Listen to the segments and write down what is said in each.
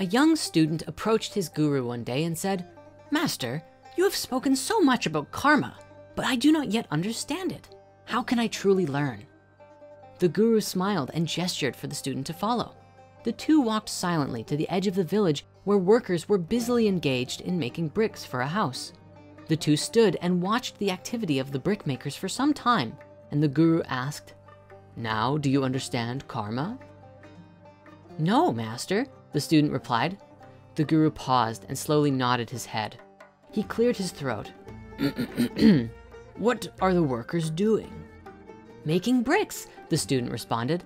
A young student approached his guru one day and said, "Master, you have spoken so much about karma, but I do not yet understand it. How can I truly learn?" The guru smiled and gestured for the student to follow. The two walked silently to the edge of the village where workers were busily engaged in making bricks for a house. The two stood and watched the activity of the brickmakers for some time, and the guru asked, "Now, do you understand karma?" "No, master," the student replied. The guru paused and slowly nodded his head. He cleared his throat. "What are the workers doing?" "Making bricks," the student responded.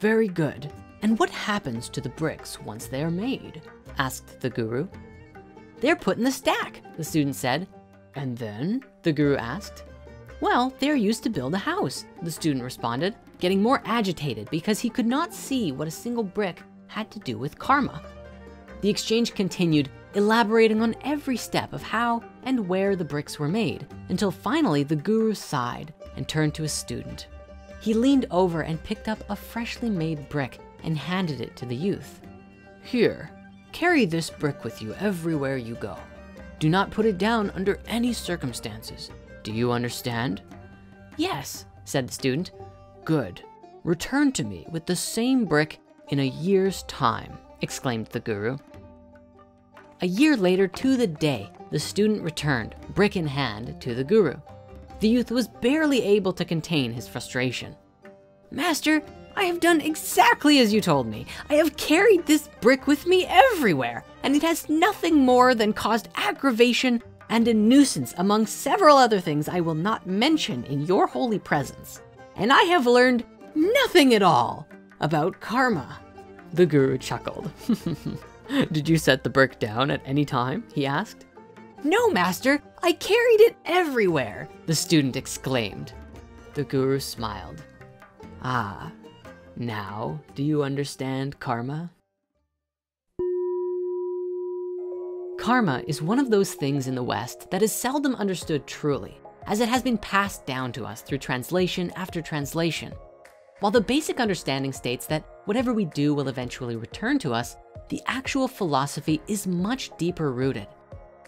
"Very good. And what happens to the bricks once they are made?" asked the guru. "They're put in the stack," the student said. "And then?" the guru asked. "Well, they're used to build a house," the student responded, getting more agitated because he could not see what a single brick had to do with karma. The exchange continued, elaborating on every step of how and where the bricks were made, until finally the guru sighed and turned to his student. He leaned over and picked up a freshly made brick and handed it to the youth. "Here, carry this brick with you everywhere you go. Do not put it down under any circumstances. Do you understand?" "Yes," said the student. "Good. Return to me with the same brick in a year's time," exclaimed the guru. A year later to the day, the student returned, brick in hand, to the guru. The youth was barely able to contain his frustration. "Master, I have done exactly as you told me. I have carried this brick with me everywhere, and it has nothing more than caused aggravation and a nuisance among several other things I will not mention in your holy presence. And I have learned nothing at all about karma." The guru chuckled. "Did you set the brick down at any time?" he asked. "No, master, I carried it everywhere," the student exclaimed. The guru smiled. "Ah, now do you understand karma?" Karma is one of those things in the West that is seldom understood truly, as it has been passed down to us through translation after translation. While the basic understanding states that whatever we do will eventually return to us, the actual philosophy is much deeper rooted.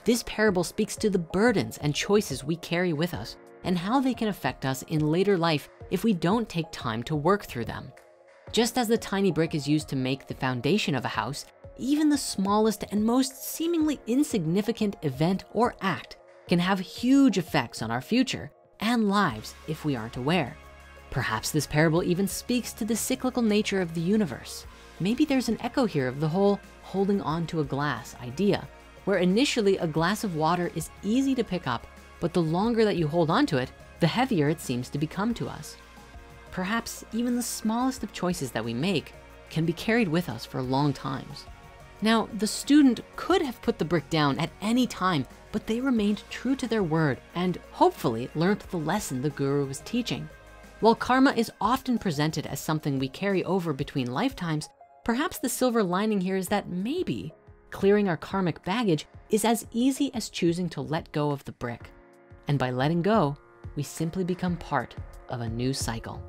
This parable speaks to the burdens and choices we carry with us and how they can affect us in later life if we don't take time to work through them. Just as the tiny brick is used to make the foundation of a house, even the smallest and most seemingly insignificant event or act can have huge effects on our future and lives if we aren't aware. Perhaps this parable even speaks to the cyclical nature of the universe. Maybe there's an echo here of the whole holding on to a glass idea, where initially a glass of water is easy to pick up, but the longer that you hold on to it, the heavier it seems to become to us. Perhaps even the smallest of choices that we make can be carried with us for long times. Now, the student could have put the brick down at any time, but they remained true to their word and hopefully learned the lesson the guru was teaching. While karma is often presented as something we carry over between lifetimes, perhaps the silver lining here is that maybe clearing our karmic baggage is as easy as choosing to let go of the brick. And by letting go, we simply become part of a new cycle.